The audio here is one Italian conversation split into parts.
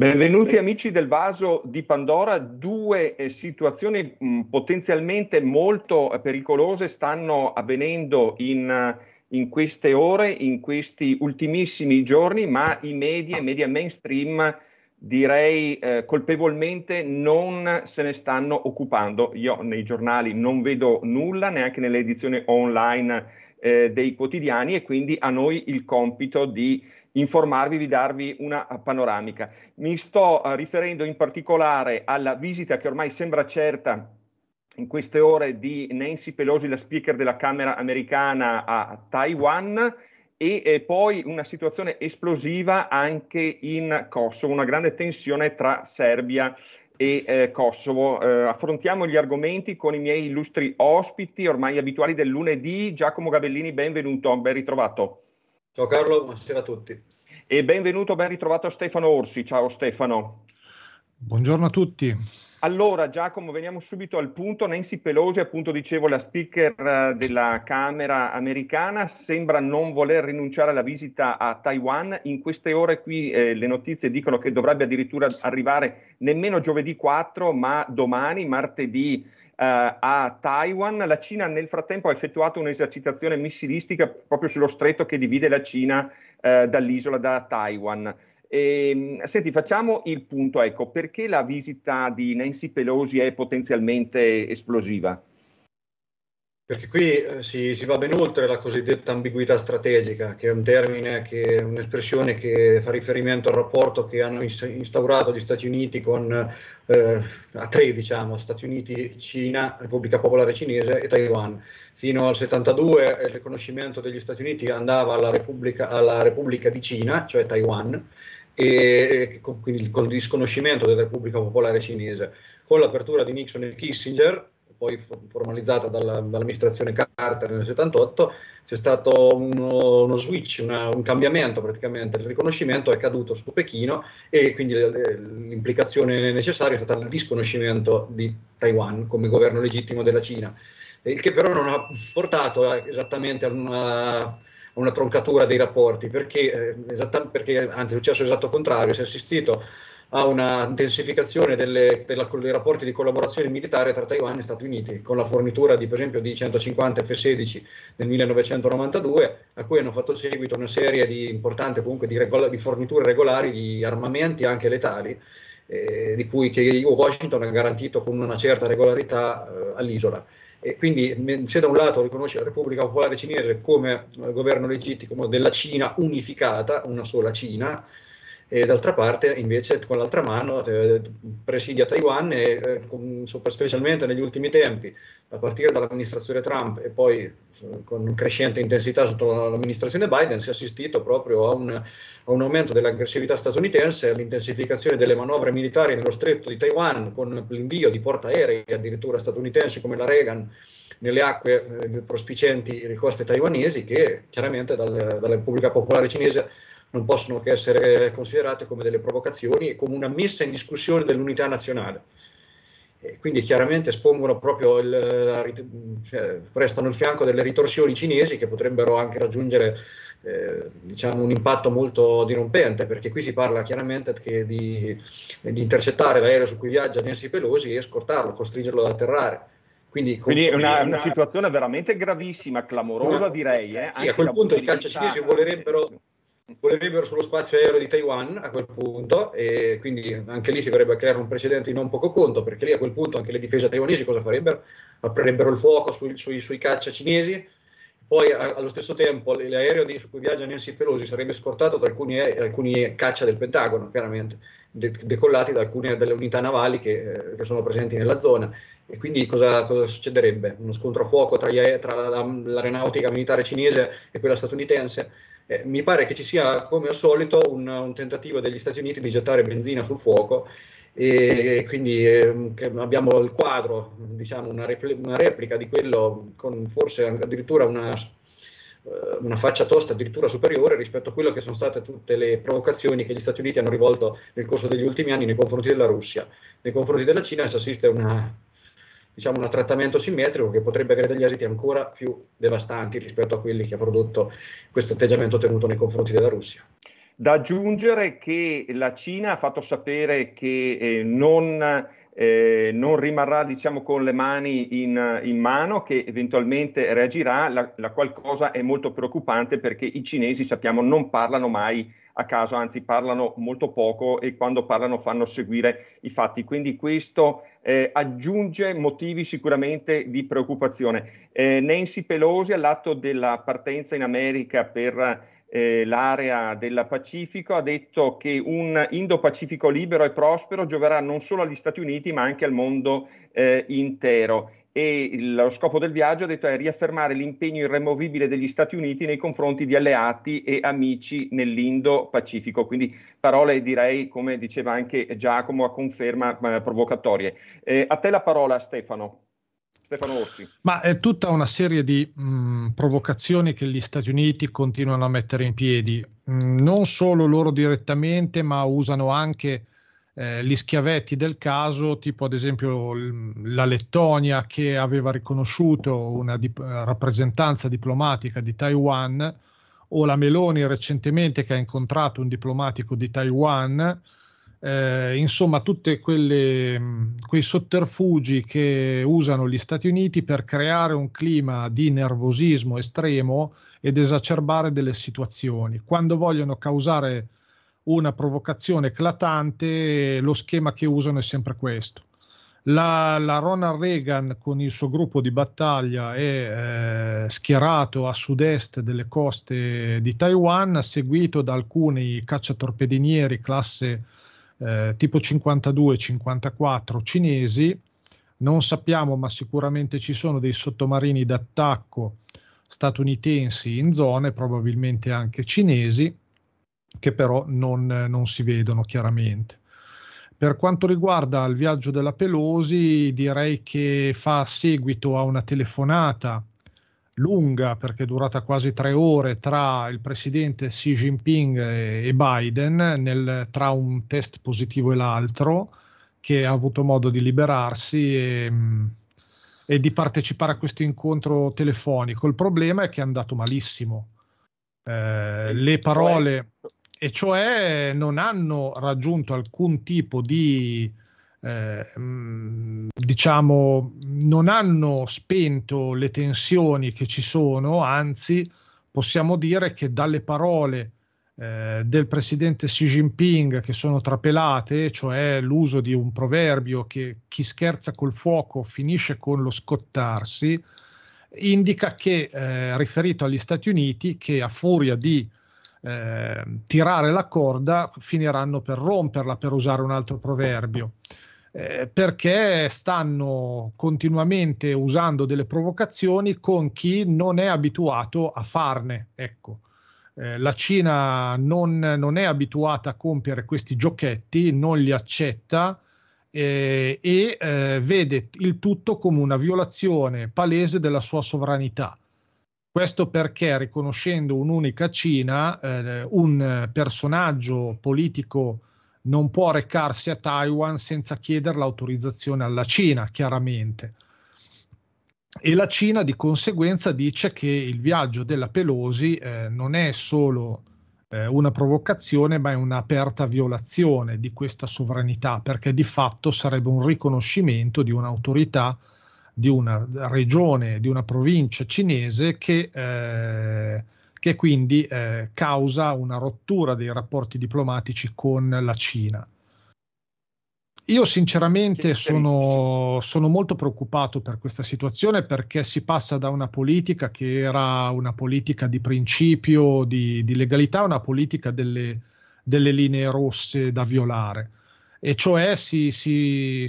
Benvenuti amici del vaso di Pandora, due situazioni potenzialmente molto pericolose stanno avvenendo in queste ore, in questi ultimissimi giorni, ma i media mainstream direi colpevolmente non se ne stanno occupando. Io nei giornali non vedo nulla, neanche nelle edizioni online dei quotidiani, e quindi a noi il compito di informarvi, di darvi una panoramica. Mi sto riferendo in particolare alla visita che ormai sembra certa in queste ore di Nancy Pelosi, la speaker della Camera americana, a Taiwan, e poi una situazione esplosiva anche in Kosovo, una grande tensione tra Serbia e Kosovo. Affrontiamo gli argomenti con i miei illustri ospiti ormai abituali del lunedì. Giacomo Gabellini, benvenuto, ben ritrovato. Ciao Carlo, buonasera a tutti. E benvenuto, ben ritrovato Stefano Orsi. Ciao Stefano. Buongiorno a tutti. Allora Giacomo, veniamo subito al punto. Nancy Pelosi, appunto dicevo, la speaker della Camera americana, sembra non voler rinunciare alla visita a Taiwan. In queste ore qui le notizie dicono che dovrebbe addirittura arrivare nemmeno giovedì 4, ma domani, martedì, a Taiwan. La Cina nel frattempo ha effettuato un'esercitazione missilistica proprio sullo stretto che divide la Cina dall'isola da Taiwan. Senti, facciamo il punto, ecco, perché la visita di Nancy Pelosi è potenzialmente esplosiva? Perché qui si va ben oltre la cosiddetta ambiguità strategica, che è un termine, che è un'espressione che fa riferimento al rapporto che hanno instaurato gli Stati Uniti con a tre, diciamo, Stati Uniti, Cina, Repubblica Popolare Cinese e Taiwan. Fino al 72 il riconoscimento degli Stati Uniti andava alla Repubblica di Cina, cioè Taiwan, e quindi con il disconoscimento della Repubblica Popolare Cinese. Con l'apertura di Nixon e Kissinger, poi formalizzata dall'amministrazione Carter nel 78, c'è stato uno switch, un cambiamento praticamente. Il riconoscimento è caduto su Pechino e quindi l'implicazione necessaria è stata il disconoscimento di Taiwan come governo legittimo della Cina, il che però non ha portato esattamente a una troncatura dei rapporti, perché anzi è successo l'esatto contrario. Si è assistito a una intensificazione dei rapporti di collaborazione militare tra Taiwan e Stati Uniti, con la fornitura di, per esempio, di 150 F-16 nel 1992, a cui hanno fatto seguito una serie di importanti di forniture regolari di armamenti anche letali, di cui che Washington ha garantito con una certa regolarità all'isola. E quindi se da un lato riconosce la Repubblica Popolare Cinese come governo legittimo della Cina unificata, una sola Cina, e d'altra parte invece con l'altra mano presidia Taiwan e specialmente negli ultimi tempi, a partire dall'amministrazione Trump e poi con crescente intensità sotto l'amministrazione Biden, si è assistito proprio a un aumento dell'aggressività statunitense, all'intensificazione delle manovre militari nello stretto di Taiwan, con l'invio di portaerei addirittura statunitensi come la Reagan nelle acque prospicienti le coste taiwanesi, che chiaramente dalla Repubblica Popolare Cinese non possono che essere considerate come delle provocazioni e come una messa in discussione dell'unità nazionale. E quindi chiaramente espongono proprio prestano il fianco delle ritorsioni cinesi, che potrebbero anche raggiungere diciamo un impatto molto dirompente, perché qui si parla chiaramente di intercettare l'aereo su cui viaggia Nancy Pelosi e scortarlo, costringerlo ad atterrare. Quindi è una situazione veramente gravissima, clamorosa, direi. Anche a quel punto i calciacinesi volerebbero sullo spazio aereo di Taiwan a quel punto, e quindi anche lì si verrebbe a creare un precedente di non poco conto, perché lì a quel punto anche le difese taiwanesi cosa farebbero? Aprirebbero il fuoco sui caccia cinesi. Poi allo stesso tempo l'aereo su cui viaggia Nancy Pelosi sarebbe scortato da alcuni caccia del Pentagono, chiaramente decollati da alcune delle unità navali che sono presenti nella zona. E quindi cosa succederebbe? Uno scontro a fuoco tra l'aeronautica militare cinese e quella statunitense? Mi pare che ci sia, come al solito, un tentativo degli Stati Uniti di gettare benzina sul fuoco, e quindi abbiamo il quadro, diciamo una replica di quello, con forse addirittura una faccia tosta addirittura superiore rispetto a quello che sono state tutte le provocazioni che gli Stati Uniti hanno rivolto nel corso degli ultimi anni nei confronti della Russia. Nei confronti della Cina si assiste a diciamo un trattamento simmetrico che potrebbe avere degli esiti ancora più devastanti rispetto a quelli che ha prodotto questo atteggiamento tenuto nei confronti della Russia. Da aggiungere che la Cina ha fatto sapere che non rimarrà, diciamo, con le mani in mano, che eventualmente reagirà. La qualcosa è molto preoccupante, perché i cinesi, sappiamo, non parlano mai a caso, anzi parlano molto poco, e quando parlano fanno seguire i fatti. Quindi questo aggiunge motivi sicuramente di preoccupazione. Nancy Pelosi, all'atto della partenza in America per l'area del Pacifico, ha detto che un Indo-Pacifico libero e prospero gioverà non solo agli Stati Uniti ma anche al mondo intero, e lo scopo del viaggio, ha detto, è riaffermare l'impegno irremovibile degli Stati Uniti nei confronti di alleati e amici nell'Indo-Pacifico. Quindi parole, direi, come diceva anche Giacomo, a conferma, provocatorie. A te la parola, Stefano Orsi. Ma è tutta una serie di provocazioni che gli Stati Uniti continuano a mettere in piedi, non solo loro direttamente, ma usano anche gli schiavetti del caso, tipo ad esempio la Lettonia, che aveva riconosciuto una rappresentanza diplomatica di Taiwan, o la Meloni recentemente, che ha incontrato un diplomatico di Taiwan. Insomma, tutti quei sotterfugi che usano gli Stati Uniti per creare un clima di nervosismo estremo ed esacerbare delle situazioni. Quando vogliono causare una provocazione eclatante, lo schema che usano è sempre questo. La Ronald Reagan, con il suo gruppo di battaglia, è schierato a sud-est delle coste di Taiwan, seguito da alcuni cacciatorpedinieri classe tipo 52-54 cinesi. Non sappiamo, ma sicuramente ci sono dei sottomarini d'attacco statunitensi in zone, probabilmente anche cinesi, che però non si vedono chiaramente. Per quanto riguarda il viaggio della Pelosi, direi che fa seguito a una telefonata lunga, perché è durata quasi 3 ore, tra il presidente Xi Jinping e Biden, tra un test positivo e l'altro, che ha avuto modo di liberarsi e di partecipare a questo incontro telefonico. Il problema è che è andato malissimo. Le parole, e cioè non hanno raggiunto alcun tipo di... diciamo, non hanno spento le tensioni che ci sono, anzi possiamo dire che dalle parole del presidente Xi Jinping, che sono trapelate, cioè l'uso di un proverbio che chi scherza col fuoco finisce con lo scottarsi, indica che, riferito agli Stati Uniti, che a furia di tirare la corda finiranno per romperla, per usare un altro proverbio. Perché stanno continuamente usando delle provocazioni con chi non è abituato a farne. Ecco, la Cina non è abituata a compiere questi giochetti, non li accetta e vede il tutto come una violazione palese della sua sovranità. Questo perché, riconoscendo un'unica Cina, un personaggio politico non può recarsi a Taiwan senza chiedere l'autorizzazione alla Cina, chiaramente. E la Cina di conseguenza dice che il viaggio della Pelosi non è solo una provocazione, ma è un'aperta violazione di questa sovranità, perché di fatto sarebbe un riconoscimento di un'autorità, di una regione, di una provincia cinese che quindi causa una rottura dei rapporti diplomatici con la Cina. Io sinceramente sono molto preoccupato per questa situazione, perché si passa da una politica che era una politica di principio, di legalità, a una politica delle linee rosse da violare, e cioè si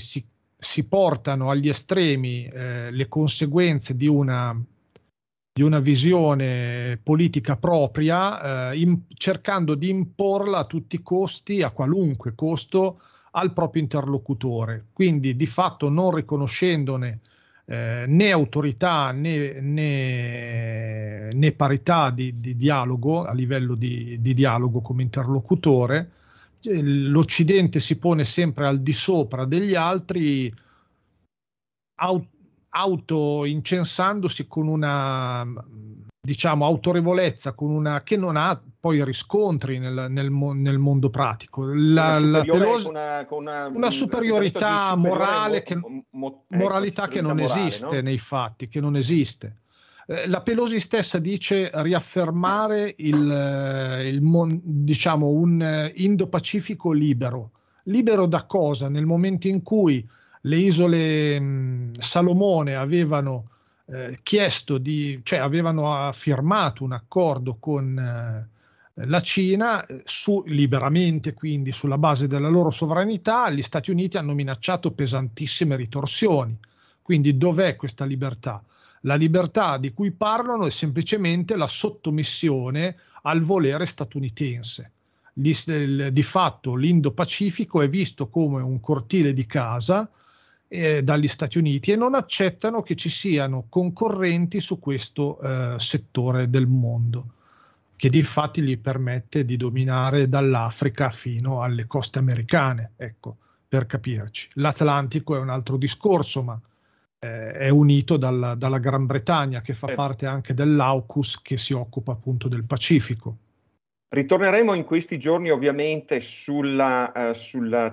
portano agli estremi le conseguenze di una visione politica propria, cercando di imporla a tutti i costi, a qualunque costo, al proprio interlocutore. Quindi di fatto non riconoscendone né autorità né parità di dialogo, a livello di dialogo come interlocutore, l'Occidente si pone sempre al di sopra degli altri, autoincensandosi con una, diciamo, autorevolezza che non ha poi riscontri nel mondo pratico. Una superiorità morale che non esiste, no? Nei fatti, che non esiste. La Pelosi stessa dice riaffermare diciamo un Indo-Pacifico libero. Libero da cosa? Nel momento in cui le isole Salomone avevano avevano firmato un accordo con la Cina liberamente, quindi sulla base della loro sovranità, gli Stati Uniti hanno minacciato pesantissime ritorsioni. Quindi dov'è questa libertà? La libertà di cui parlano è semplicemente la sottomissione al volere statunitense. Di fatto l'Indo-Pacifico è visto come un cortile di casa dagli Stati Uniti e non accettano che ci siano concorrenti su questo settore del mondo, che di fatti gli permette di dominare dall'Africa fino alle coste americane, ecco, per capirci. L'Atlantico è un altro discorso, ma è unito dalla Gran Bretagna, che fa parte anche dell'AUKUS, che si occupa appunto del Pacifico. Ritorneremo in questi giorni ovviamente sul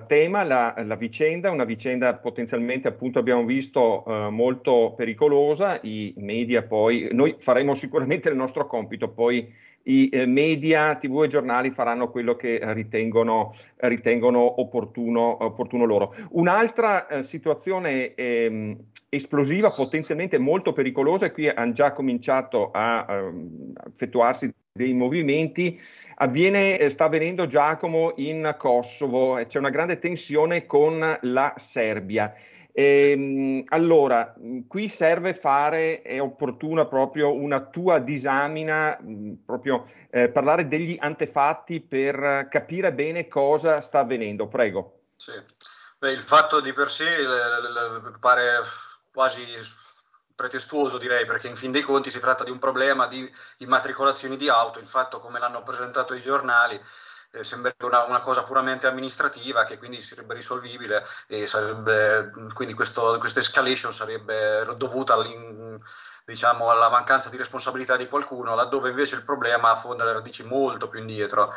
tema, la vicenda, una vicenda potenzialmente, appunto, abbiamo visto molto pericolosa. I media poi, noi faremo sicuramente il nostro compito, poi i media, TV e giornali faranno quello che ritengono opportuno loro. Un'altra situazione esplosiva, potenzialmente molto pericolosa, e qui hanno già cominciato a effettuarsi dei movimenti, sta avvenendo, Giacomo, in Kosovo. C'è una grande tensione con la Serbia. Allora, qui serve fare, è opportuna proprio una tua disamina, proprio parlare degli antefatti per capire bene cosa sta avvenendo. Prego. Sì. Beh, il fatto di per sé pare quasi pretestuoso, direi, perché in fin dei conti si tratta di un problema di immatricolazioni di auto. Il fatto, come l'hanno presentato i giornali, sembrerebbe una cosa puramente amministrativa, che quindi sarebbe risolvibile, e sarebbe, quindi questa escalation sarebbe dovuta diciamo alla mancanza di responsabilità di qualcuno, laddove invece il problema affonda le radici molto più indietro.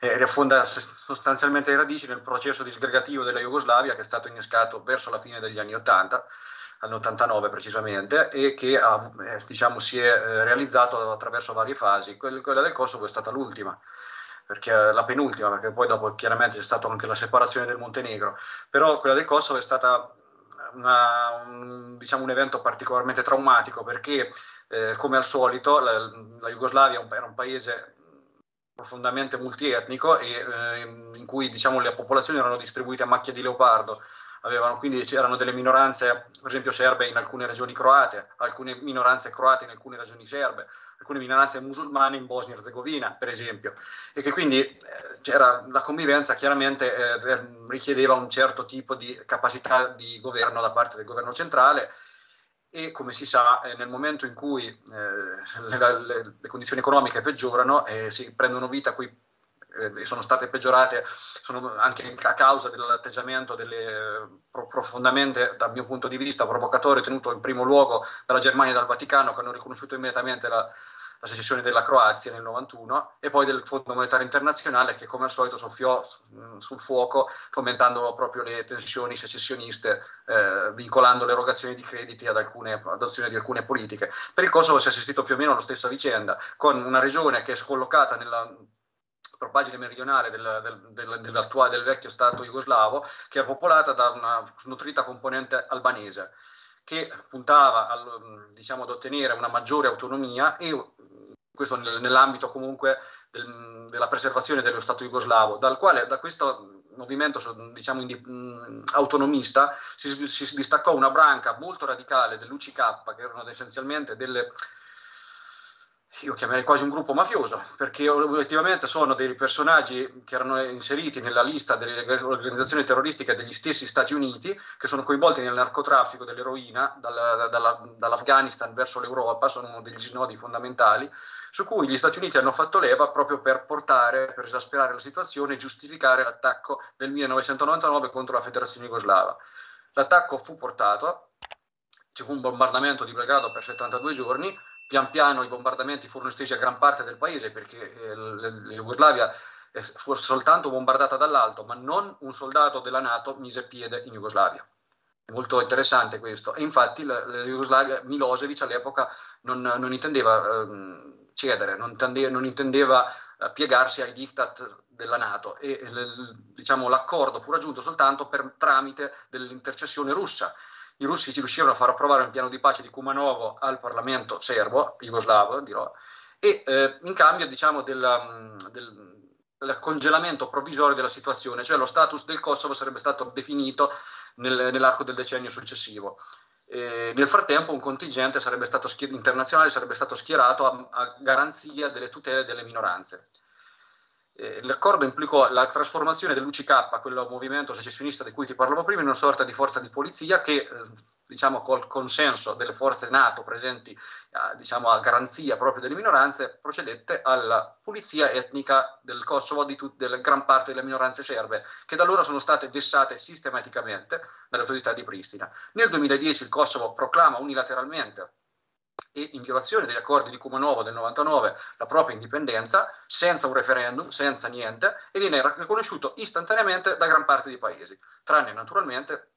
Riaffonda sostanzialmente le radici nel processo disgregativo della Jugoslavia, che è stato innescato verso la fine degli anni 80, all'89 precisamente, e che diciamo, si è realizzato attraverso varie fasi. Quella del Kosovo è stata l'ultima, perché la penultima, perché poi dopo chiaramente c'è stata anche la separazione del Montenegro, però quella del Kosovo è stata diciamo un evento particolarmente traumatico, perché come al solito la Jugoslavia era un paese profondamente multietnico e in cui, diciamo, le popolazioni erano distribuite a macchia di leopardo. Quindi c'erano delle minoranze, per esempio serbe, in alcune regioni croate, alcune minoranze croate in alcune regioni serbe, alcune minoranze musulmane in Bosnia e Herzegovina, per esempio, e che quindi la convivenza chiaramente richiedeva un certo tipo di capacità di governo da parte del governo centrale. E come si sa, nel momento in cui le condizioni economiche peggiorano e si prendono vita qui, sono state peggiorate anche a causa dell'atteggiamento profondamente, dal mio punto di vista, provocatorio, tenuto in primo luogo dalla Germania e dal Vaticano, che hanno riconosciuto immediatamente la secessione della Croazia nel 91, e poi del Fondo Monetario Internazionale, che come al solito soffiò sul fuoco, fomentando proprio le tensioni secessioniste, vincolando l'erogazione di crediti ad alcune adozioni di alcune politiche. Per il Kosovo si è assistito più o meno alla stessa vicenda, con una regione che è collocata nella propagine meridionale del vecchio stato jugoslavo, che è popolata da una snutrita componente albanese, che puntava diciamo, ad ottenere una maggiore autonomia, e questo nell'ambito comunque della preservazione dello Stato jugoslavo, da questo movimento, diciamo, autonomista si distaccò una branca molto radicale dell'UCK, che erano essenzialmente io chiamerei quasi un gruppo mafioso, perché obiettivamente sono dei personaggi che erano inseriti nella lista delle organizzazioni terroristiche degli stessi Stati Uniti, che sono coinvolti nel narcotraffico dell'eroina dall'Afghanistan verso l'Europa. Sono degli snodi fondamentali su cui gli Stati Uniti hanno fatto leva proprio per esasperare la situazione e giustificare l'attacco del 1999 contro la Federazione Jugoslava. L'attacco fu portato, ci fu un bombardamento di Belgrado per 72 giorni, Pian piano i bombardamenti furono estesi a gran parte del paese, perché la Jugoslavia fu soltanto bombardata dall'alto, ma non un soldato della NATO mise piede in Jugoslavia. È molto interessante questo. E infatti la Jugoslavia, Milosevic all'epoca non intendeva cedere, non intendeva piegarsi ai diktat della NATO, e diciamo, l'accordo fu raggiunto soltanto per tramite dell'intercessione russa. I russi ci riuscirono a far approvare un piano di pace di Kumanovo al Parlamento serbo, jugoslavo dirò, e in cambio, diciamo, del congelamento provvisorio della situazione, cioè lo status del Kosovo sarebbe stato definito nell'arco del decennio successivo. Nel frattempo un contingente internazionale sarebbe stato schierato a garanzia delle tutele delle minoranze. L'accordo implicò la trasformazione dell'UCK, quel movimento secessionista di cui ti parlavo prima, in una sorta di forza di polizia che, diciamo, col consenso delle forze NATO presenti diciamo, a garanzia proprio delle minoranze, procedette alla pulizia etnica del Kosovo di della gran parte delle minoranze serbe, che da allora sono state vessate sistematicamente dalle autorità di Pristina. Nel 2010 il Kosovo proclama unilateralmente e in violazione degli accordi di Kumanovo del 99 la propria indipendenza, senza un referendum, senza niente, e viene riconosciuto istantaneamente da gran parte dei paesi, tranne naturalmente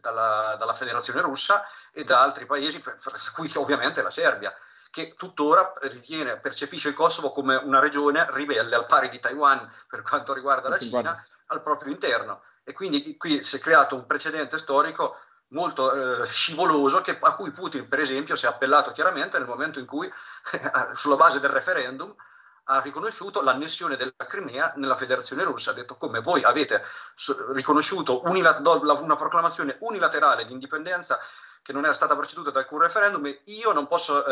dalla Federazione Russa e da altri paesi, per cui ovviamente la Serbia, che tuttora percepisce il Kosovo come una regione ribelle al pari di Taiwan per quanto riguarda la Cina al proprio interno. E quindi qui si è creato un precedente storico molto scivoloso, a cui Putin per esempio si è appellato chiaramente nel momento in cui sulla base del referendum ha riconosciuto l'annessione della Crimea nella Federazione Russa. Ha detto: come voi avete riconosciuto una proclamazione unilaterale di indipendenza che non era stata preceduta da alcun referendum, e io non posso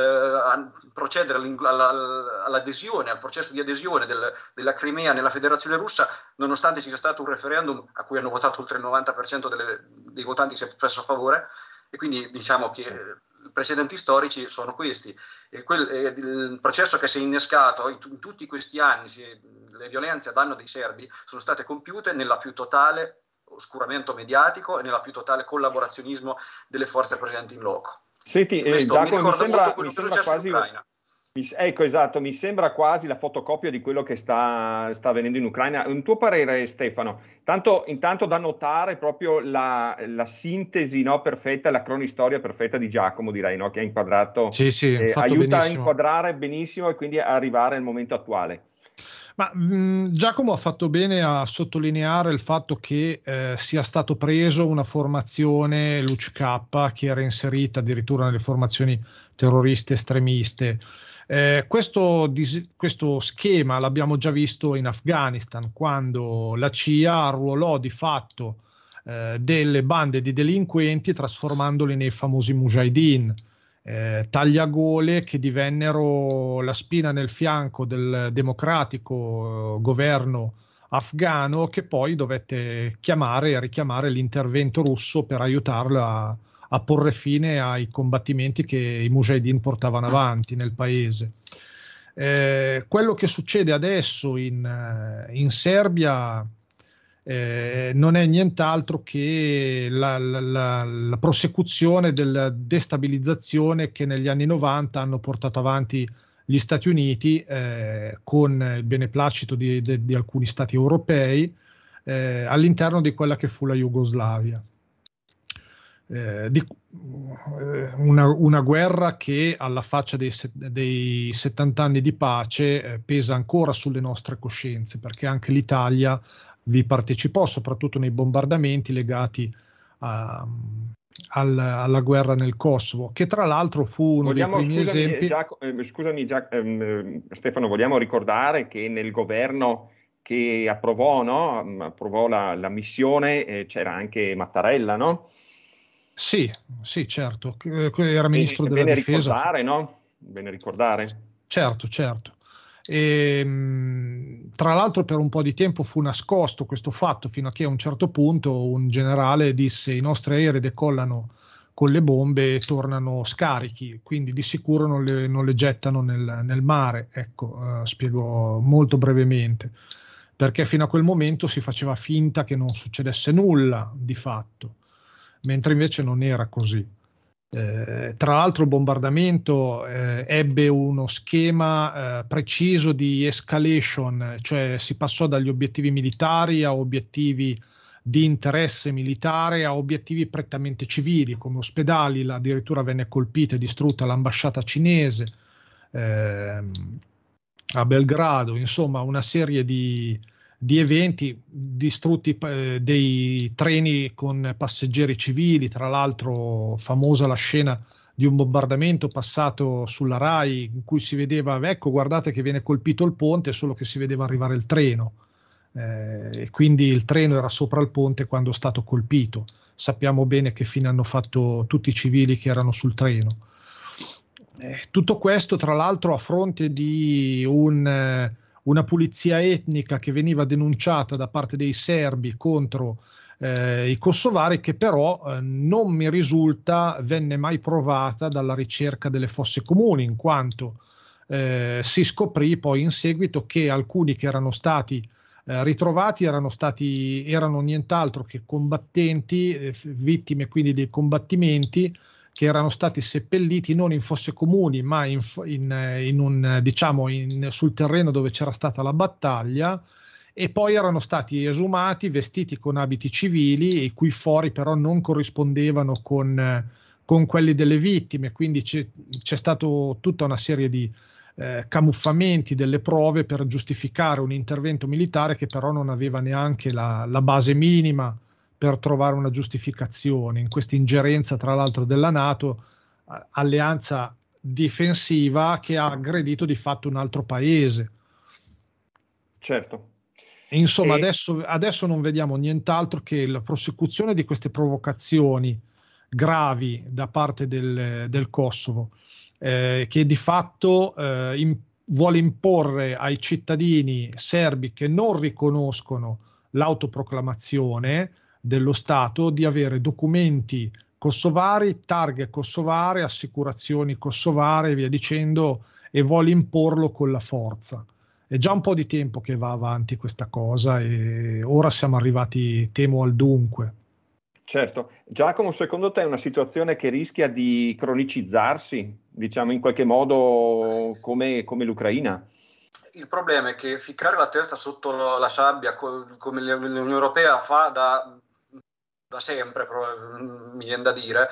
procedere all'adesione, al processo di adesione della Crimea nella Federazione Russa, nonostante ci sia stato un referendum a cui hanno votato oltre il 90% dei votanti, si è espresso a favore. E quindi diciamo che i precedenti storici sono questi. E il processo che si è innescato in tutti questi anni, le violenze a danno dei serbi sono state compiute nella più totale oscuramento mediatico e nella più totale collaborazionismo delle forze presenti in loco. Senti, Giacomo, mi sembra quasi mi sembra quasi la fotocopia di quello che sta avvenendo in Ucraina. Un tuo parere, Stefano? Intanto da notare proprio la sintesi, no, perfetta, la cronistoria perfetta di Giacomo, direi, no, che ha inquadrato, aiuta benissimo a inquadrare benissimo e quindi arrivare al momento attuale. Ma Giacomo ha fatto bene a sottolineare il fatto che sia stato preso una formazione, l'UCK, che era inserita addirittura nelle formazioni terroriste estremiste. Questo schema l'abbiamo già visto in Afghanistan, quando la CIA arruolò di fatto delle bande di delinquenti, trasformandoli nei famosi mujahideen. Tagliagole che divennero la spina nel fianco del democratico governo afghano, che poi dovette chiamare e richiamare l'intervento russo per aiutarlo a porre fine ai combattimenti che i mujahideen portavano avanti nel paese. Quello che succede adesso in Serbia non è nient'altro che la prosecuzione della destabilizzazione che negli anni 90 hanno portato avanti gli Stati Uniti con il beneplacito di alcuni Stati europei all'interno di quella che fu la Jugoslavia. Una guerra che, alla faccia dei 70 anni di pace, pesa ancora sulle nostre coscienze, perché anche l'Italia vi partecipò, soprattutto nei bombardamenti legati alla guerra nel Kosovo, che tra l'altro fu uno dei primi esempi. Stefano, vogliamo ricordare che nel governo che approvò la missione c'era anche Mattarella, no? Sì, certo, era ministro della difesa. Bene ricordare. Certo. E, tra l'altro, per un po' di tempo fu nascosto questo fatto, fino a che a un certo punto un generale disse: i nostri aerei decollano con le bombe e tornano scarichi, quindi di sicuro non le gettano nel mare. Ecco, spiego molto brevemente, perché fino a quel momento si faceva finta che non succedesse nulla di fatto, mentre invece non era così. Tra l'altro il bombardamento ebbe uno schema preciso di escalation, cioè si passò dagli obiettivi militari a obiettivi di interesse militare a obiettivi prettamente civili, come ospedali, addirittura venne colpita e distrutta l'ambasciata cinese a Belgrado, insomma una serie di eventi, distrutti dei treni con passeggeri civili, tra l'altro famosa la scena di un bombardamento passato sulla Rai in cui si vedeva, ecco guardate che viene colpito il ponte, solo che si vedeva arrivare il treno, e quindi il treno era sopra il ponte quando è stato colpito, sappiamo bene che fine hanno fatto tutti i civili che erano sul treno. Tutto questo tra l'altro a fronte di una pulizia etnica che veniva denunciata da parte dei serbi contro i kosovari, che però non mi risulta venne mai provata dalla ricerca delle fosse comuni, in quanto si scoprì poi in seguito che alcuni che erano stati ritrovati erano nient'altro che combattenti, vittime quindi dei combattimenti, che erano stati seppelliti non in fosse comuni ma sul terreno dove c'era stata la battaglia, e poi erano stati esumati vestiti con abiti civili i cui fori però non corrispondevano con quelli delle vittime, quindi c'è stata tutta una serie di camuffamenti delle prove per giustificare un intervento militare che però non aveva neanche la base minima per trovare una giustificazione in questa ingerenza tra l'altro della NATO, alleanza difensiva che ha aggredito di fatto un altro paese. Certo. Insomma, adesso non vediamo nient'altro che la prosecuzione di queste provocazioni gravi da parte del Kosovo, che di fatto vuole imporre ai cittadini serbi che non riconoscono l'autoproclamazione dello Stato di avere documenti kosovari, targhe kosovare, assicurazioni kosovare e via dicendo, e vuole imporlo con la forza. È già un po' di tempo che va avanti questa cosa e ora siamo arrivati, temo, al dunque. Certo. Giacomo, secondo te è una situazione che rischia di cronicizzarsi, diciamo in qualche modo come l'Ucraina? Il problema è che ficcare la testa sotto la sabbia come l'Unione Europea fa da sempre, mi viene da dire,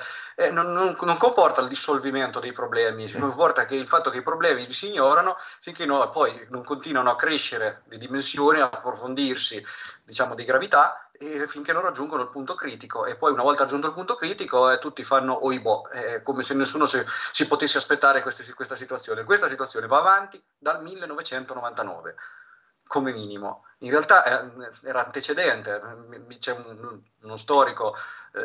non comporta il dissolvimento dei problemi, comporta che il fatto che i problemi si ignorano finché poi non continuano a crescere di dimensioni, a approfondirsi, diciamo, di gravità, e finché non raggiungono il punto critico, e poi una volta raggiunto il punto critico tutti fanno oibò, come se nessuno si potesse aspettare questa situazione. Questa situazione va avanti dal 1999. Come minimo. In realtà era antecedente, c'è uno storico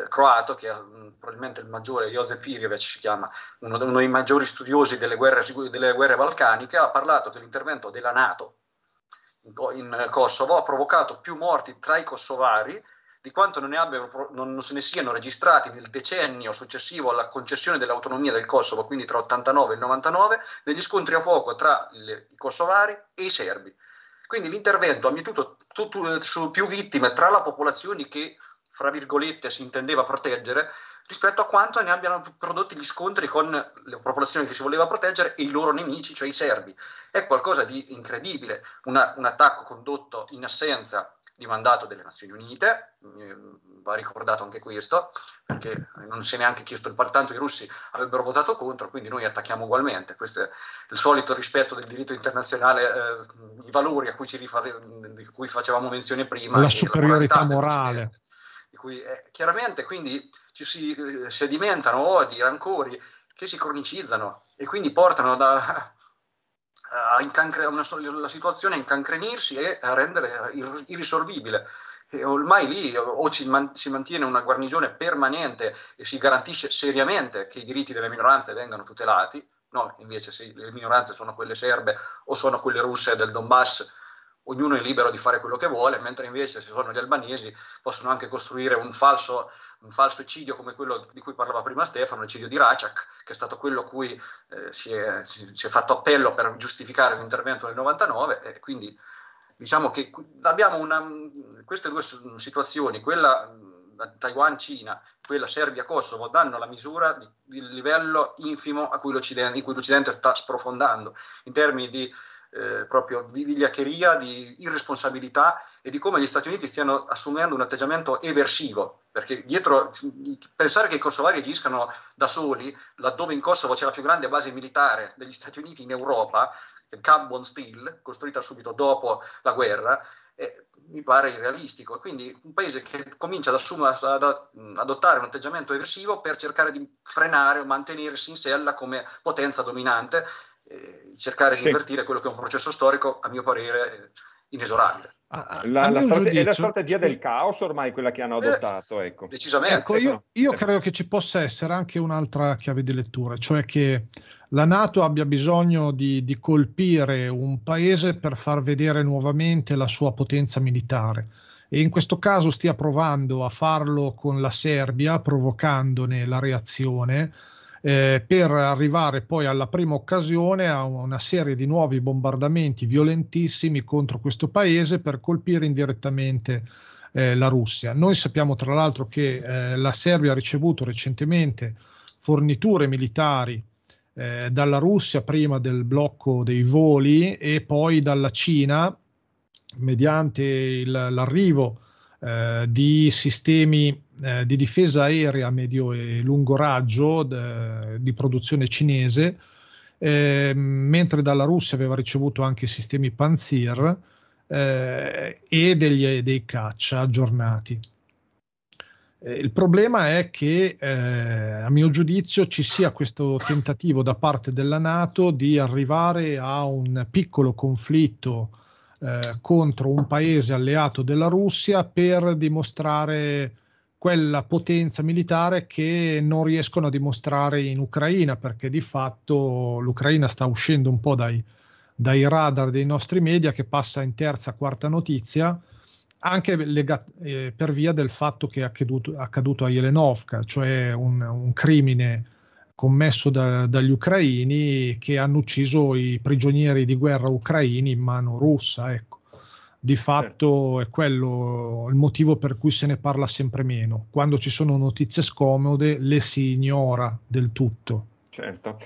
croato che è probabilmente il maggiore, Josip Irjevec si chiama, uno dei maggiori studiosi delle guerre balcaniche, ha parlato che l'intervento della NATO in Kosovo ha provocato più morti tra i kosovari di quanto non se ne siano registrati nel decennio successivo alla concessione dell'autonomia del Kosovo, quindi tra 89 e 99, negli scontri a fuoco tra i kosovari e i serbi. Quindi l'intervento ha mietuto su più vittime tra la popolazione che, fra virgolette, si intendeva proteggere, rispetto a quanto ne abbiano prodotti gli scontri con la popolazione che si voleva proteggere e i loro nemici, cioè i serbi. È qualcosa di incredibile, un attacco condotto in assenza di mandato delle Nazioni Unite, va ricordato anche questo, perché non si è neanche chiesto il tanto i russi avrebbero votato contro, quindi noi attacchiamo ugualmente. Questo è il solito rispetto del diritto internazionale, i valori di cui facevamo menzione prima. La superiorità morale. Di cui, chiaramente quindi ci si sedimentano odi, rancori che si cronicizzano e quindi portano la situazione a incancrenirsi e a rendere irrisolvibile. E ormai lì o si mantiene una guarnigione permanente e si garantisce seriamente che i diritti delle minoranze vengano tutelati, no, invece se le minoranze sono quelle serbe o sono quelle russe del Donbass, ognuno è libero di fare quello che vuole, mentre invece se sono gli albanesi possono anche costruire un falso eccidio come quello di cui parlava prima Stefano, l'eccidio di Racak, che è stato quello a cui si è fatto appello per giustificare l'intervento del 99, e quindi diciamo che abbiamo queste due situazioni, quella Taiwan, Cina, quella Serbia, Kosovo, danno la misura del livello infimo a cui l'Occidente sta sprofondando in termini di proprio vigliaccheria, di irresponsabilità e di come gli Stati Uniti stiano assumendo un atteggiamento eversivo, perché dietro pensare che i kosovari agiscano da soli, laddove in Kosovo c'è la più grande base militare degli Stati Uniti in Europa, Carbon Steel, costruita subito dopo la guerra, mi pare irrealistico. Quindi un paese che comincia ad adottare un atteggiamento eversivo per cercare di frenare o mantenersi in sella come potenza dominante, cercare di invertire quello che è un processo storico, a mio parere, inesorabile. È la strategia del caos ormai quella che hanno adottato. Ecco. Decisamente. Ecco, io credo che ci possa essere anche un'altra chiave di lettura, cioè che la NATO abbia bisogno di colpire un paese per far vedere nuovamente la sua potenza militare. E in questo caso stia provando a farlo con la Serbia, provocandone la reazione, per arrivare poi alla prima occasione a una serie di nuovi bombardamenti violentissimi contro questo paese per colpire indirettamente la Russia. Noi sappiamo tra l'altro che la Serbia ha ricevuto recentemente forniture militari dalla Russia, prima del blocco dei voli, e poi dalla Cina mediante l'arrivo di sistemi di difesa aerea a medio e lungo raggio di produzione cinese, mentre dalla Russia aveva ricevuto anche sistemi Panzir e dei caccia aggiornati. Il problema è che a mio giudizio ci sia questo tentativo da parte della NATO di arrivare a un piccolo conflitto contro un paese alleato della Russia per dimostrare quella potenza militare che non riescono a dimostrare in Ucraina, perché di fatto l'Ucraina sta uscendo un po' dai radar dei nostri media, che passa in terza, quarta notizia, anche per via del fatto che è accaduto a Jelenovka, cioè un crimine commesso dagli ucraini, che hanno ucciso i prigionieri di guerra ucraini in mano russa. Ecco. Di fatto è quello il motivo per cui se ne parla sempre meno. Quando ci sono notizie scomode le si ignora del tutto. Certo.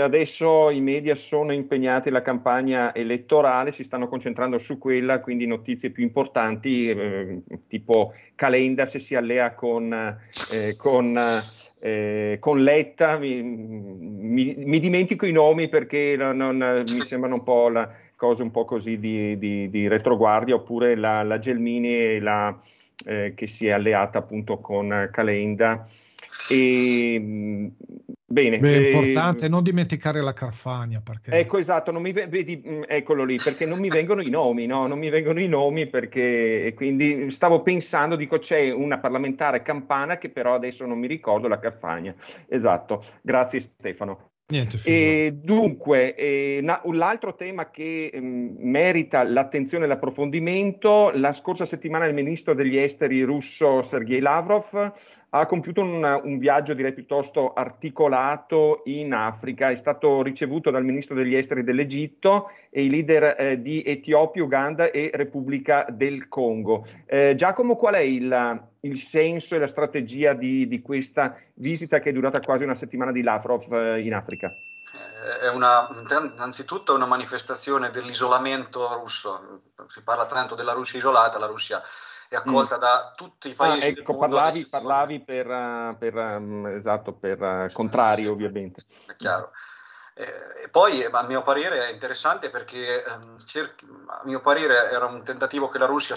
Adesso i media sono impegnati nella campagna elettorale, si stanno concentrando su quella, quindi notizie più importanti, tipo Calenda se si allea con Letta, mi dimentico i nomi perché mi sembrano un po' la cosa un po' così di retroguardia, oppure la Gelmini che si è alleata appunto con Calenda. Bene, è importante non dimenticare la Carfagna, perché... Ecco, esatto, non mi eccolo lì, perché non mi vengono i nomi, no? Non mi vengono i nomi, perché e quindi stavo pensando, dico, c'è una parlamentare campana che però adesso non mi ricordo, la Carfagna. Esatto, grazie Stefano. Niente, e dunque, l'altro tema che merita l'attenzione e l'approfondimento: la scorsa settimana il ministro degli esteri russo Sergei Lavrov ha compiuto un viaggio, direi piuttosto articolato, in Africa. È stato ricevuto dal ministro degli esteri dell'Egitto e i leader di Etiopia, Uganda e Repubblica del Congo. Giacomo, qual è il senso e la strategia di questa visita che è durata quasi una settimana di Lavrov in Africa? È innanzitutto una manifestazione dell'isolamento russo. Si parla tanto della Russia isolata, la Russia è accolta da tutti i paesi del mondo. Parlavi per contrario, sì, ovviamente. È chiaro. E poi, a mio parere, è interessante perché, a mio parere, era un tentativo in cui la Russia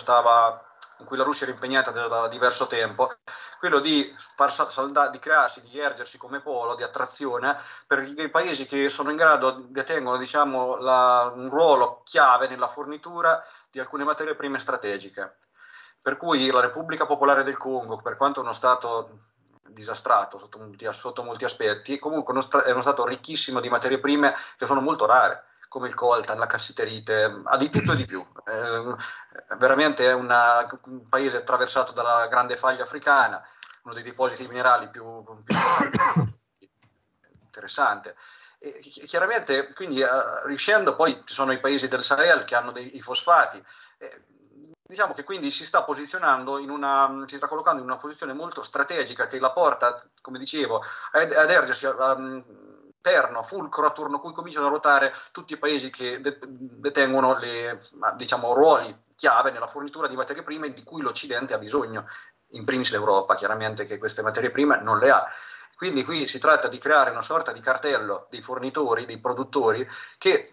era impegnata da diverso tempo, quello di di crearsi, di ergersi come polo di attrazione per i paesi che sono in grado, detengono, diciamo, un ruolo chiave nella fornitura di alcune materie prime strategiche. Per cui la Repubblica Popolare del Congo, per quanto è uno stato disastrato sotto molti aspetti, comunque è uno stato ricchissimo di materie prime che sono molto rare, come il coltan, la cassiterite, ha di tutto e di più. Veramente è un paese attraversato dalla grande faglia africana, uno dei depositi minerali più interessante. E chiaramente, quindi, riuscendo, poi ci sono i paesi del Sahel che hanno i fosfati. Diciamo che quindi si sta posizionando si sta collocando in una posizione molto strategica che la porta, come dicevo, ad ergersi perno, fulcro attorno a cui cominciano a ruotare tutti i paesi che detengono ruoli chiave nella fornitura di materie prime di cui l'Occidente ha bisogno, in primis l'Europa, chiaramente, che queste materie prime non le ha. Quindi qui si tratta di creare una sorta di cartello dei fornitori, dei produttori, che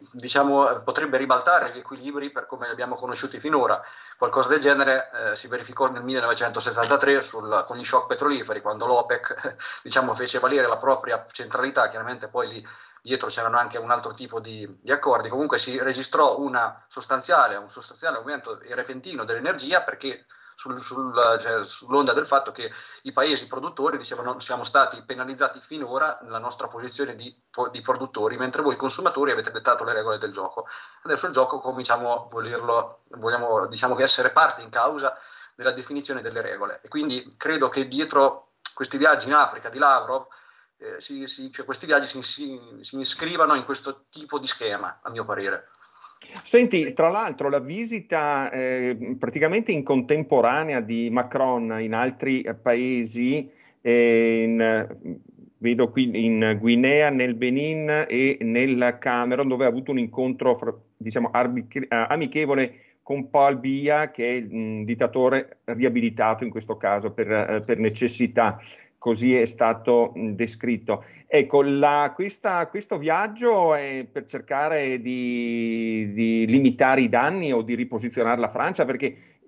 potrebbe ribaltare gli equilibri per come li abbiamo conosciuti finora. Qualcosa del genere si verificò nel 1973 con gli shock petroliferi, quando l'OPEC fece valere la propria centralità. Chiaramente poi lì dietro c'erano anche un altro tipo di accordi. Comunque si registrò un sostanziale aumento repentino dell'energia, perché sull'onda del fatto che i paesi produttori dicevano: siamo stati penalizzati finora nella nostra posizione di produttori, mentre voi consumatori avete dettato le regole del gioco. Adesso il gioco vogliamo essere parte in causa della definizione delle regole, e quindi credo che dietro questi viaggi in Africa di Lavrov questi viaggi si iscrivano in questo tipo di schema, a mio parere. Senti, tra l'altro la visita praticamente in contemporanea di Macron in altri paesi, vedo qui in Guinea, nel Benin e nel Camerun, dove ha avuto un incontro amichevole con Paul Biya, che è un dittatore riabilitato in questo caso per necessità. Così è stato descritto. Ecco, questo viaggio è per cercare di limitare i danni o di riposizionare la Francia, perché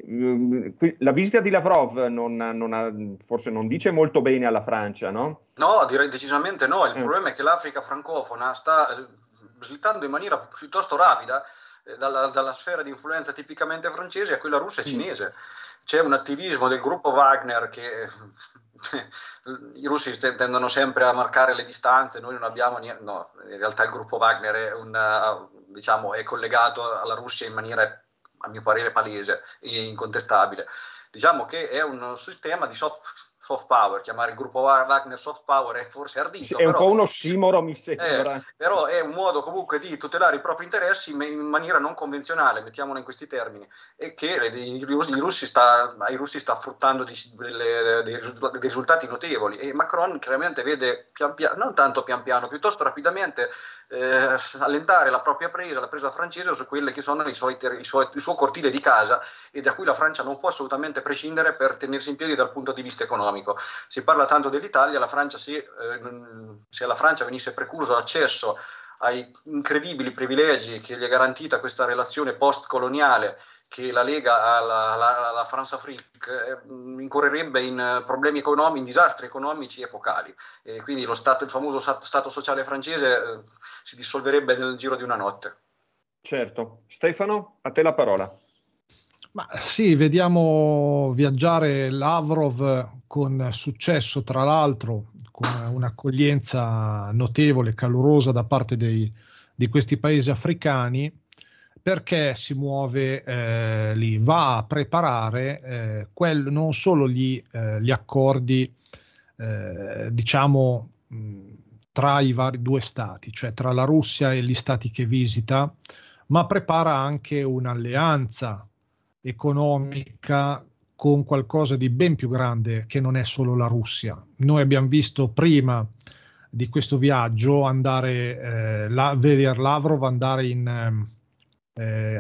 la visita di Lavrov forse non dice molto bene alla Francia, no? No, direi decisamente no. Il problema è che l'Africa francofona sta slittando in maniera piuttosto rapida dalla sfera di influenza tipicamente francese a quella russa e cinese. C'è un attivismo del gruppo Wagner che i russi tendono sempre a marcare le distanze, noi non abbiamo niente. No, in realtà il gruppo Wagner è collegato alla Russia in maniera, a mio parere, palese e incontestabile. Diciamo che è un sistema di soft power. Chiamare il gruppo Wagner soft power è forse ardito. È un po' un ossimoro, mi sembra. Però è un modo comunque di tutelare i propri interessi in maniera non convenzionale, mettiamola in questi termini, e che ai russi sta fruttando dei risultati notevoli. E Macron chiaramente vede non tanto pian piano, piuttosto rapidamente allentare la presa francese su quelle che sono il suo cortile di casa, e da cui la Francia non può assolutamente prescindere per tenersi in piedi dal punto di vista economico. Si parla tanto dell'Italia, la Francia, se alla Francia venisse precluso accesso ai incredibili privilegi che gli è garantita questa relazione post-coloniale che la lega alla France-Afrique, incorrerebbe in problemi economici, in disastri economici epocali. E quindi il famoso Stato sociale francese si dissolverebbe nel giro di una notte. Certo. Stefano, a te la parola. Ma sì, vediamo viaggiare Lavrov con successo, tra l'altro con un'accoglienza notevole, calorosa da parte di questi paesi africani, perché si muove lì, va a preparare non solo gli accordi tra i vari due stati, cioè tra la Russia e gli stati che visita, ma prepara anche un'alleanza economica con qualcosa di ben più grande, che non è solo la Russia. Noi abbiamo visto prima di questo viaggio vedere Lavrov andare in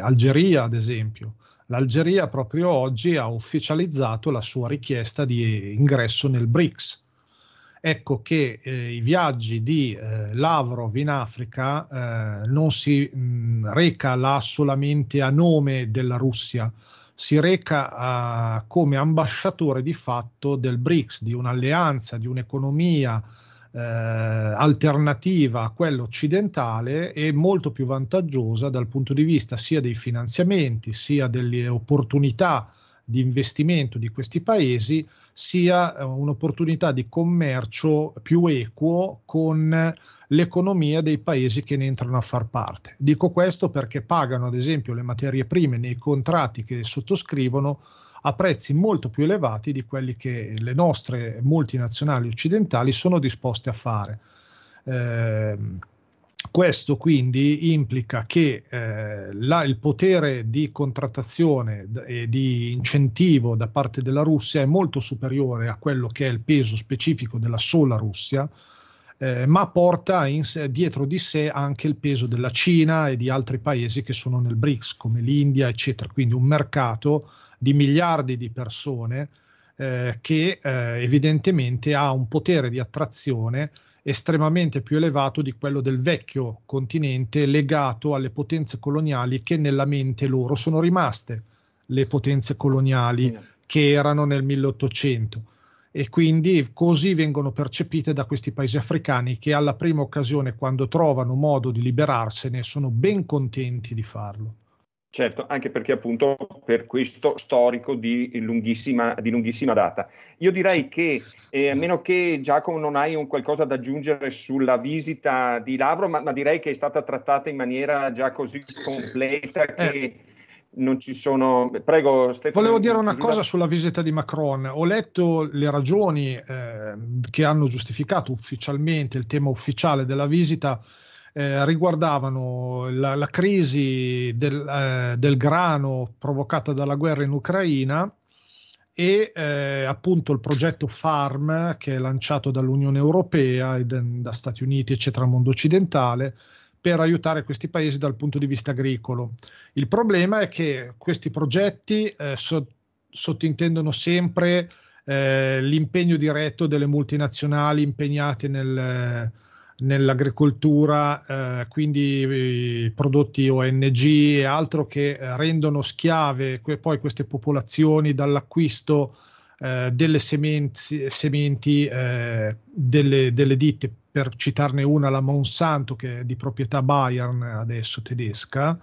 Algeria, ad esempio. L'Algeria proprio oggi ha ufficializzato la sua richiesta di ingresso nel BRICS. Ecco che i viaggi di Lavrov in Africa non si reca là solamente a nome della Russia, si reca come ambasciatore di fatto del BRICS, di un'alleanza, di un'economia alternativa a quella occidentale e molto più vantaggiosa dal punto di vista sia dei finanziamenti, sia delle opportunità di investimento di questi paesi, sia un'opportunità di commercio più equo con l'economia dei paesi che ne entrano a far parte. Dico questo perché pagano ad esempio le materie prime nei contratti che sottoscrivono a prezzi molto più elevati di quelli che le nostre multinazionali occidentali sono disposte a fare. Questo quindi implica che il potere di contrattazione e di incentivo da parte della Russia è molto superiore a quello che è il peso specifico della sola Russia, ma porta dietro di sé anche il peso della Cina e di altri paesi che sono nel BRICS, come l'India, eccetera. Quindi un mercato di miliardi di persone che evidentemente ha un potere di attrazione estremamente più elevato di quello del vecchio continente, legato alle potenze coloniali che nella mente loro sono rimaste, le potenze coloniali che erano nel 1800, e quindi così vengono percepite da questi paesi africani che alla prima occasione, quando trovano modo di liberarsene, sono ben contenti di farlo. Certo, anche perché appunto per questo storico di lunghissima data. Io direi che, a meno che Giacomo non hai un qualcosa da aggiungere sulla visita di Lavrov, ma direi che è stata trattata in maniera già così completa che non ci sono... Prego Stefano. Volevo dire una cosa sulla visita di Macron. Ho letto le ragioni che hanno giustificato ufficialmente il tema ufficiale della visita. Riguardavano la crisi del grano provocata dalla guerra in Ucraina e appunto il progetto Farm, che è lanciato dall'Unione Europea e da Stati Uniti eccetera, mondo occidentale, per aiutare questi paesi dal punto di vista agricolo. Il problema è che questi progetti sottintendono sempre l'impegno diretto delle multinazionali impegnate nell'agricoltura, quindi prodotti ONG e altro, che rendono schiave poi queste popolazioni dall'acquisto delle sementi delle ditte, per citarne una, la Monsanto, che è di proprietà Bayern adesso, tedesca.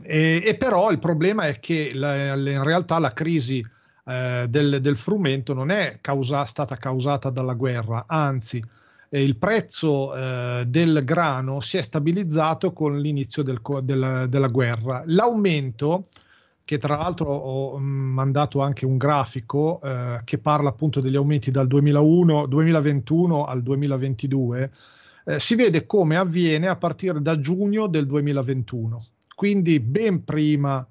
E però il problema è che in realtà la crisi del frumento non è stata causata dalla guerra, anzi il prezzo del grano si è stabilizzato con l'inizio della guerra. L'aumento, che tra l'altro ho mandato anche un grafico che parla appunto degli aumenti dal 2021 al 2022, si vede come avviene a partire da giugno del 2021, quindi ben prima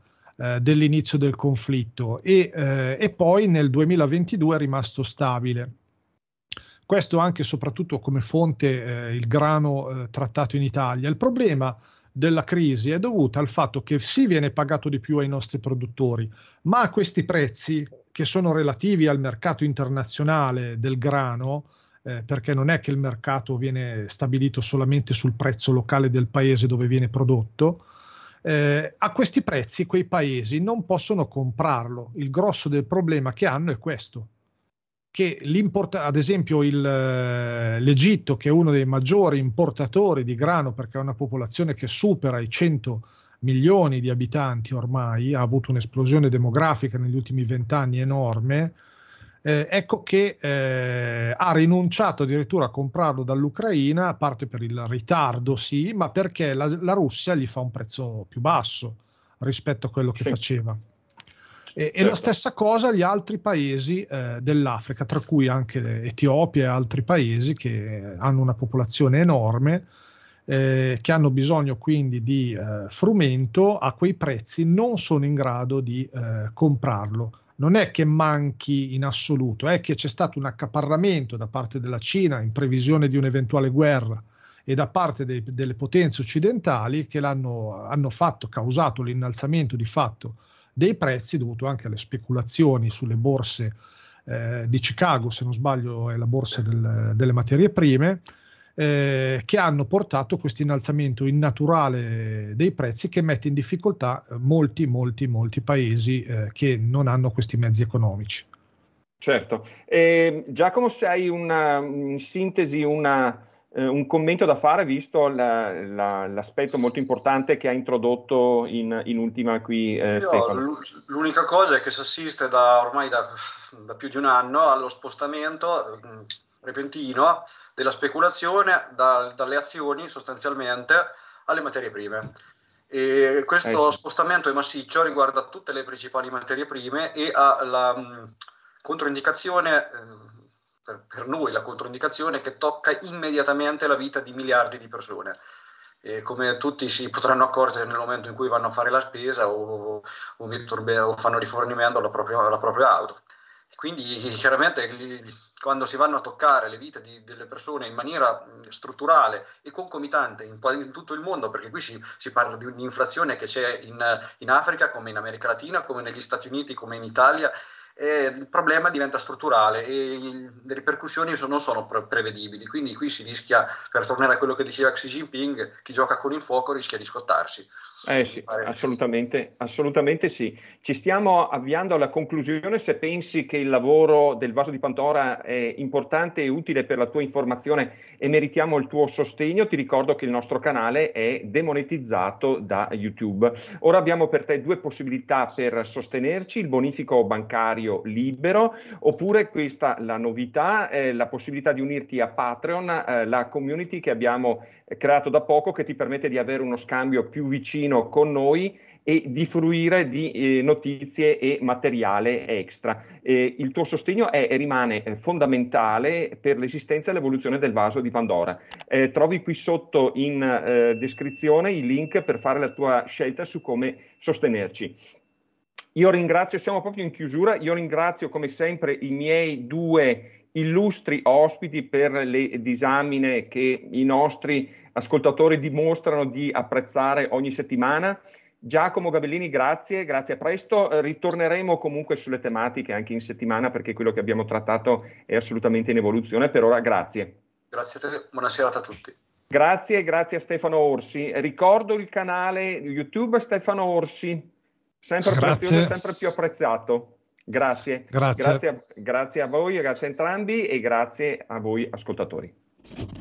dell'inizio del conflitto, e poi nel 2022 è rimasto stabile. Questo anche e soprattutto come fonte il grano trattato in Italia. Il problema della crisi è dovuto al fatto che sì, viene pagato di più ai nostri produttori, ma a questi prezzi che sono relativi al mercato internazionale del grano, perché non è che il mercato viene stabilito solamente sul prezzo locale del paese dove viene prodotto, a questi prezzi quei paesi non possono comprarlo. Il grosso del problema che hanno è questo. Che ad esempio l'Egitto, che è uno dei maggiori importatori di grano, perché ha una popolazione che supera i 100 milioni di abitanti ormai, ha avuto un'esplosione demografica negli ultimi 20 anni enorme, ecco che ha rinunciato addirittura a comprarlo dall'Ucraina, a parte per il ritardo sì, ma perché la Russia gli fa un prezzo più basso rispetto a quello che faceva. E la stessa cosa gli altri paesi dell'Africa, tra cui anche Etiopia e altri paesi che hanno una popolazione enorme, che hanno bisogno quindi di frumento, a quei prezzi non sono in grado di comprarlo. Non è che manchi in assoluto, è che c'è stato un accaparramento da parte della Cina in previsione di un'eventuale guerra e da parte delle potenze occidentali che hanno causato l'innalzamento di fatto dei prezzi, dovuto anche alle speculazioni sulle borse di Chicago, se non sbaglio è la borsa delle materie prime, che hanno portato questo innalzamento innaturale dei prezzi, che mette in difficoltà molti paesi che non hanno questi mezzi economici. Certo. Giacomo, se hai in sintesi un commento da fare, visto l'aspetto molto importante che ha introdotto in ultima qui Stefano. L'unica cosa è che si assiste ormai da più di un anno allo spostamento repentino della speculazione dalle azioni sostanzialmente alle materie prime. E questo spostamento è massiccio, riguarda tutte le principali materie prime e ha la controindicazione per noi la controindicazione è che tocca immediatamente la vita di miliardi di persone. E come tutti si potranno accorgere nel momento in cui vanno a fare la spesa o fanno rifornimento alla propria auto. Quindi chiaramente quando si vanno a toccare le vite delle persone in maniera strutturale e concomitante in tutto il mondo, perché qui si parla di un'inflazione che c'è in Africa, come in America Latina, come negli Stati Uniti, come in Italia, il problema diventa strutturale e le ripercussioni non sono prevedibili, quindi qui si rischia, per tornare a quello che diceva Xi Jinping, chi gioca con il fuoco rischia di scottarsi. Sì, assolutamente, assolutamente sì. Ci stiamo avviando alla conclusione. Se pensi che il lavoro del Vaso di Pandora è importante e utile per la tua informazione e meritiamo il tuo sostegno, ti ricordo che il nostro canale è demonetizzato da YouTube. Ora abbiamo per te due possibilità per sostenerci: il bonifico bancario libero, oppure, questa la novità, la possibilità di unirti a Patreon, la community che abbiamo creato da poco, che ti permette di avere uno scambio più vicino con noi e di fruire di notizie e materiale extra. Il tuo sostegno è e rimane fondamentale per l'esistenza e l'evoluzione del Vaso di Pandora. Trovi qui sotto in descrizione i link per fare la tua scelta su come sostenerci. Io ringrazio, siamo proprio in chiusura, io ringrazio come sempre i miei due illustri ospiti per le disamine che i nostri ascoltatori dimostrano di apprezzare ogni settimana. Giacomo Gabellini, grazie, grazie, a presto. Ritorneremo comunque sulle tematiche anche in settimana, perché quello che abbiamo trattato è assolutamente in evoluzione. Per ora grazie. Grazie a te, buona serata a tutti. Grazie, grazie a Stefano Orsi. Ricordo il canale YouTube Stefano Orsi. Sempre prezioso, sempre più apprezzato. Grazie. Grazie a voi, grazie a entrambi e grazie a voi ascoltatori.